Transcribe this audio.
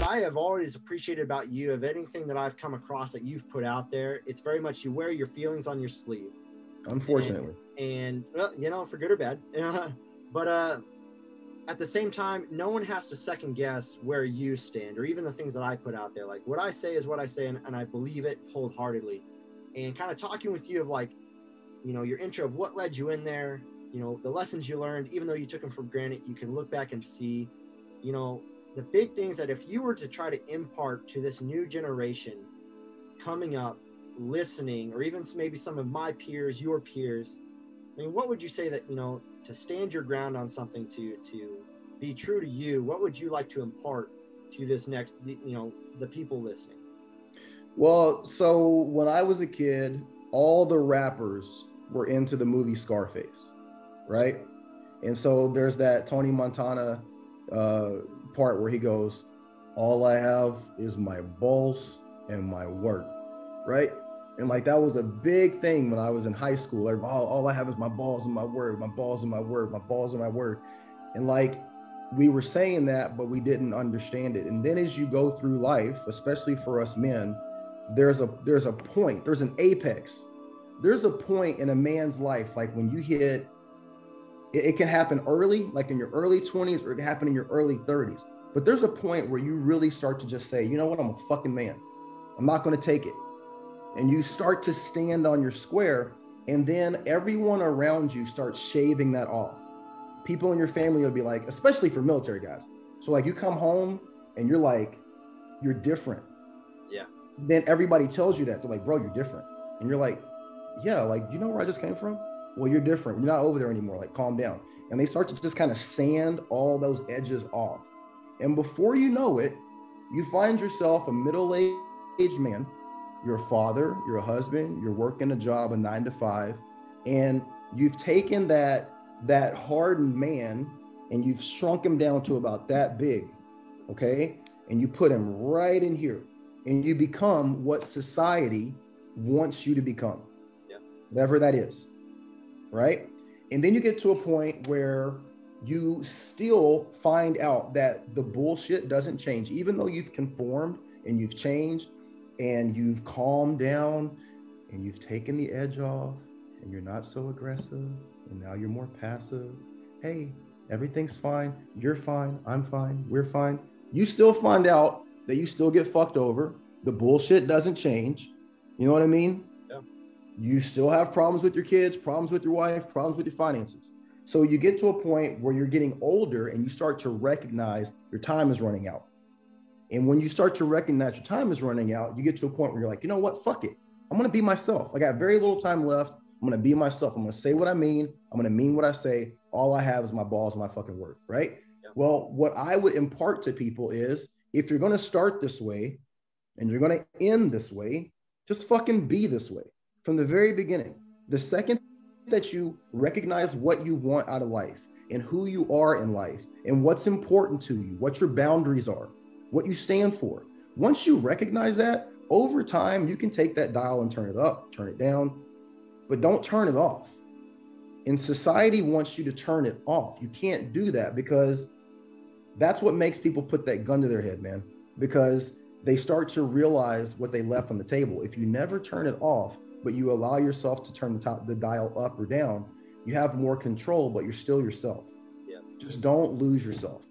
what I have always appreciated about you, of anything that I've come across that you've put out there, it's very much you wear your feelings on your sleeve. Unfortunately. And well, you know, for good or bad. But at the same time, no one has to second guess where you stand or even the things that I put out there. Like, what I say is what I say, and I believe it wholeheartedly. And kind of talking with you of like, you know, your intro of what led you in there, you know, the lessons you learned, even though you took them for granted, you can look back and see, you know, the big things that if you were to try to impart to this new generation coming up, listening, or even maybe some of my peers, your peers, I mean, what would you say that, you know, to stand your ground on something, to be true to you, what would you like to impart to this next, you know, the people listening? Well, so when I was a kid, all the rappers were into the movie Scarface, right? And so there's that Tony Montana part where he goes, all I have is my balls and my work, right? And like, that was a big thing when I was in high school. Like, all I have is my balls and my word, my balls and my word, my balls and my word. And like, we were saying that, but we didn't understand it. And then as you go through life, especially for us men, there's a point, there's an apex. There's a point in a man's life, like when you hit, it can happen early, like in your early 20s, or it can happen in your early 30s. But there's a point where you really start to just say, you know what, I'm a fucking man. I'm not gonna take it. And you start to stand on your square, and then everyone around you starts shaving that off. People in your family will be like, especially for military guys. So like, you come home and you're like, you're different. Yeah. Then everybody tells you that. They're like, bro, you're different. And you're like, yeah, like, you know where I just came from? Well, you're different. You're not over there anymore. Like, calm down. And they start to just kind of sand all those edges off. And before you know it, you find yourself a middle-aged man. You're a father, you're a husband, you're working a job, a 9-to-5, and you've taken that hardened man and you've shrunk him down to about that big, okay? And you put him right in here, and you become what society wants you to become, yeah, whatever that is, right? And then you get to a point where you still find out that the bullshit doesn't change, even though you've conformed and you've changed, and you've calmed down and you've taken the edge off and you're not so aggressive and now you're more passive. Hey, everything's fine. You're fine. I'm fine. We're fine. You still find out that you still get fucked over. The bullshit doesn't change. You know what I mean? Yeah. You still have problems with your kids, problems with your wife, problems with your finances. So you get to a point where you're getting older and you start to recognize your time is running out. And when you start to recognize your time is running out, you get to a point where you're like, you know what? Fuck it. I'm going to be myself. I got very little time left. I'm going to be myself. I'm going to say what I mean. I'm going to mean what I say. All I have is my balls and my fucking work, right? Yeah. Well, what I would impart to people is, if you're going to start this way and you're going to end this way, just fucking be this way from the very beginning. The second that you recognize what you want out of life and who you are in life and what's important to you, what your boundaries are, what you stand for. Once you recognize that, over time, you can take that dial and turn it up, turn it down, but don't turn it off. And society wants you to turn it off. You can't do that, because that's what makes people put that gun to their head, man, because they start to realize what they left on the table. If you never turn it off, but you allow yourself to turn the dial up or down, you have more control, but you're still yourself. Yes. Just don't lose yourself.